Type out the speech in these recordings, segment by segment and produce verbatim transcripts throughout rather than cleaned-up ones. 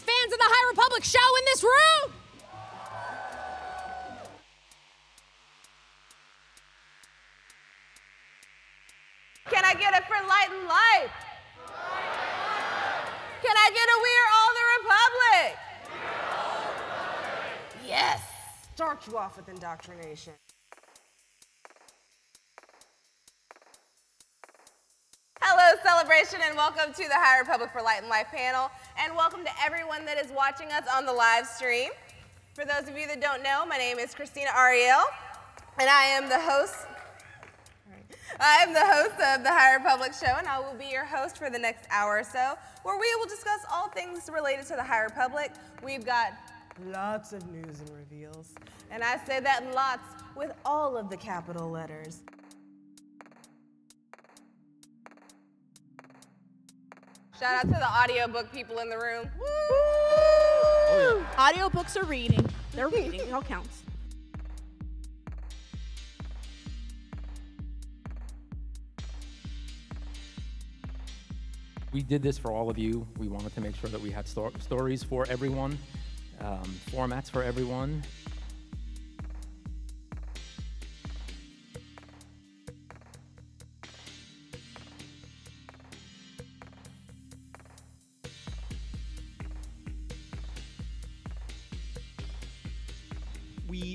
fans of the High Republic show in this room? Can I get it for Light and Life? Can I get a We Are All the Republic? Yes! Start you off with indoctrination. Hello, Celebration, and welcome to the High Republic for Light and Life panel, and welcome to everyone that is watching us on the live stream. For those of you that don't know, my name is Krystina Arielle, and I am the host. I am the host of the High Republic show, and I will be your host for the next hour or so, where we will discuss all things related to the High Republic. We've got lots of news and reveals, and I say that lots with all of the capital letters. Shout out to the audiobook people in the room. Woo! Oh, yeah. Audiobooks are reading. They're reading. It all counts. We did this for all of you. We wanted to make sure that we had sto stories for everyone, um, formats for everyone.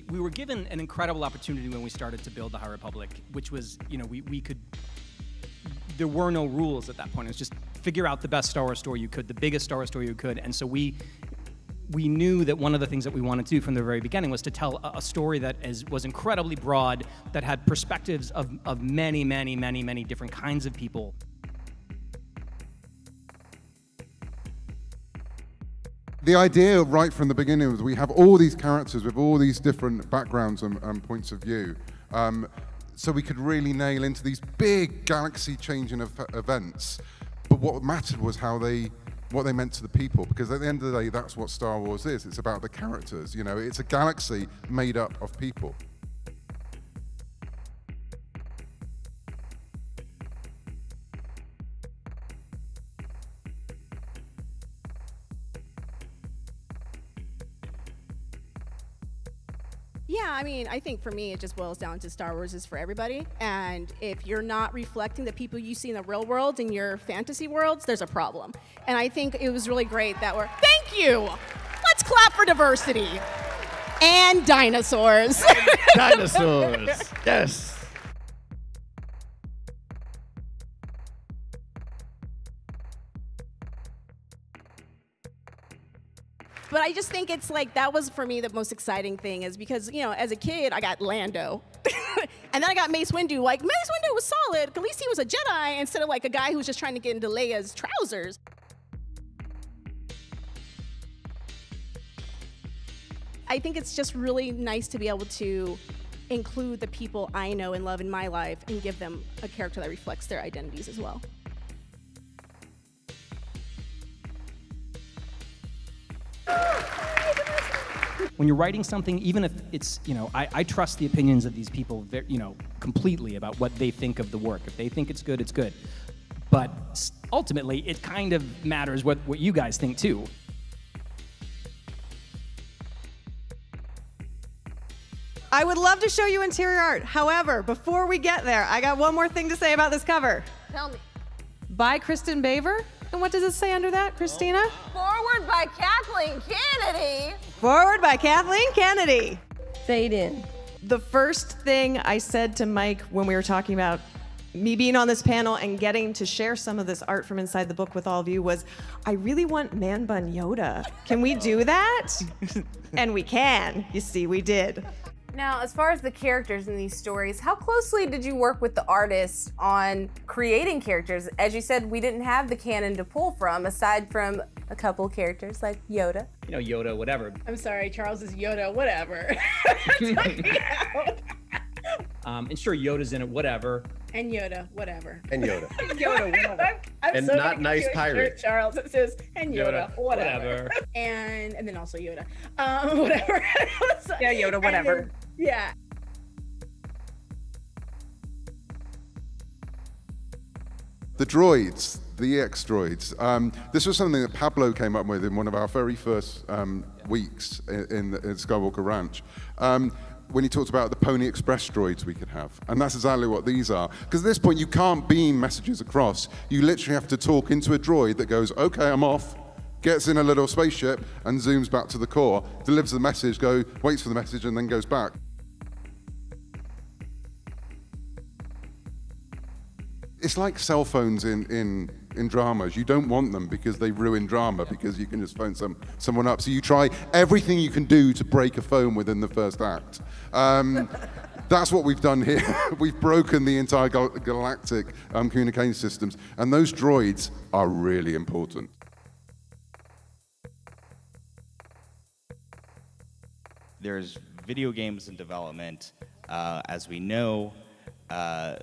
We were given an incredible opportunity when we started to build the High Republic, which was, you know, we, we could, there were no rules at that point. It was just figure out the best Star Wars story you could, the biggest Star Wars story you could. And so we we knew that one of the things that we wanted to do from the very beginning was to tell a, a story that is, was incredibly broad, that had perspectives of, of many, many, many, many different kinds of people. The idea right from the beginning was we have all these characters with all these different backgrounds and, and points of view. Um, so we could really nail into these big galaxy-changing events. But what mattered was how they, what they meant to the people, because at the end of the day, that's what Star Wars is. It's about the characters, you know, it's a galaxy made up of people. Yeah, I mean, I think for me, it just boils down to Star Wars is for everybody. And if you're not reflecting the people you see in the real world in your fantasy worlds, there's a problem. And I think it was really great that we're, thank you. Let's clap for diversity and dinosaurs. Dinosaurs, yes. But I just think it's like, that was for me the most exciting thing is because, you know, as a kid, I got Lando. And then I got Mace Windu. Like, Mace Windu was solid. At least he was a Jedi instead of like a guy who was just trying to get into Leia's trousers. I think it's just really nice to be able to include the people I know and love in my life and give them a character that reflects their identities as well. When you're writing something, even if it's, you know, I, I trust the opinions of these people, you know, completely about what they think of the work. If they think it's good, it's good. But ultimately, it kind of matters what, what you guys think, too. I would love to show you interior art. However, before we get there, I got one more thing to say about this cover. Tell me. By Kristin Baver. And what does it say under that, Krystina? Forward by Kathleen Kennedy. Forward by Kathleen Kennedy. Fade in. The first thing I said to Mike when we were talking about me being on this panel and getting to share some of this art from inside the book with all of you was, I really want Man Bun Yoda. Can we do that? And we can. You see, we did. Now, as far as the characters in these stories, how closely did you work with the artists on creating characters? As you said, we didn't have the canon to pull from, aside from a couple characters like Yoda. You know, Yoda, whatever. I'm sorry, Charles is Yoda, whatever. Took me out. Um, and sure, Yoda's in it, whatever. And Yoda, whatever. And Yoda. And Yoda, whatever. I'm, I'm and so not nice pirate. Charles, it says, and Yoda, Yoda whatever. whatever. And and then also Yoda, um, whatever. So, yeah, Yoda, whatever. Then, yeah. The droids, the X droids. Um, this was something that Pablo came up with in one of our very first um, weeks in, in Skywalker Ranch. Um, when he talked about the Pony Express droids we could have. And that's exactly what these are. Because at this point, you can't beam messages across. You literally have to talk into a droid that goes, okay, I'm off, gets in a little spaceship and zooms back to the core, delivers the message, go, waits for the message, and then goes back. It's like cell phones in, in, in dramas. You don't want them because they ruin drama, because you can just phone some, someone up. So you try everything you can do to break a phone within the first act. Um, that's what we've done here. We've broken the entire gal galactic um, communication systems, and those droids are really important. There's video games in development. Uh, as we know, Uh,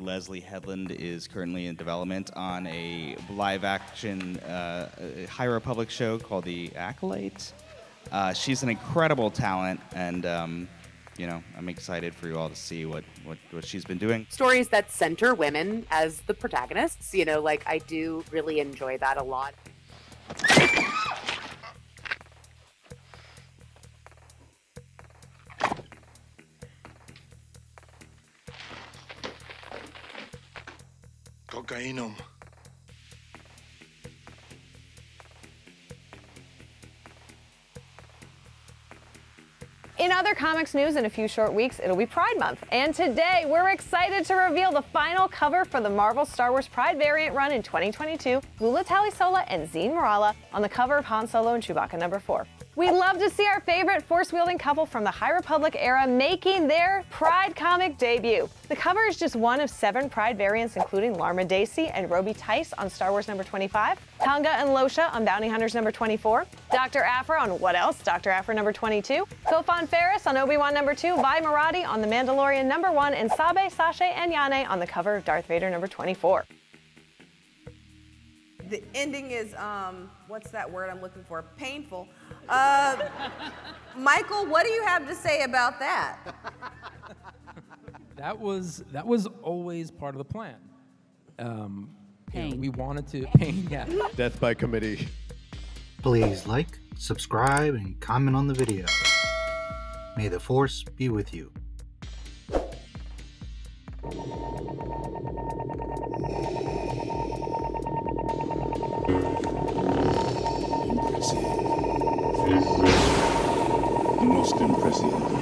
Leslie Headland is currently in development on a live-action uh, High Republic show called The Acolyte. Uh, she's an incredible talent, and um, you know, I'm excited for you all to see what, what, what she's been doing. Stories that center women as the protagonists, you know, like I do really enjoy that a lot. Cocainum. In other comics news, in a few short weeks, it'll be Pride Month. And today, we're excited to reveal the final cover for the Marvel Star Wars Pride variant run in twenty twenty-two, Lula Talisola and Zine Morala on the cover of Han Solo and Chewbacca number four. We'd love to see our favorite force-wielding couple from the High Republic era making their Pride comic debut. The cover is just one of seven Pride variants, including Larma Daisy and Roby Tice on Star Wars number twenty-five, Tonga and Losha on Bounty Hunters number twenty-four, Doctor Aphra on what else? Doctor Aphra number twenty-two, Kofan Ferris on Obi-Wan number two, Vi Maradi on The Mandalorian number one, and Sabe, Sashe, and Yane on the cover of Darth Vader number twenty-four. The ending is, um, what's that word I'm looking for? Painful. Uh, Michael, what do you have to say about that? That was that was always part of the plan. Um, pain. You know, we wanted to pain. Yeah. Death by committee. Please like, subscribe, and comment on the video. May the Force be with you. Impressive. The most impressive.